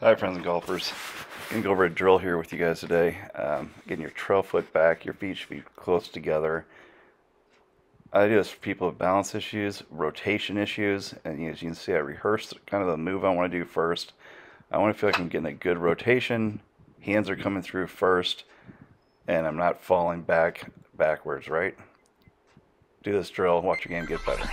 Hi friends and golfers, I'm going to go over a drill here with you guys today. Getting your trail foot back, your feet should be close together. I do this for people with balance issues, rotation issues, and as you can see I rehearsed kind of the move I want to do first. I want to feel like I'm getting a good rotation, hands are coming through first, and I'm not falling backwards, right? Do this drill, watch your game get better.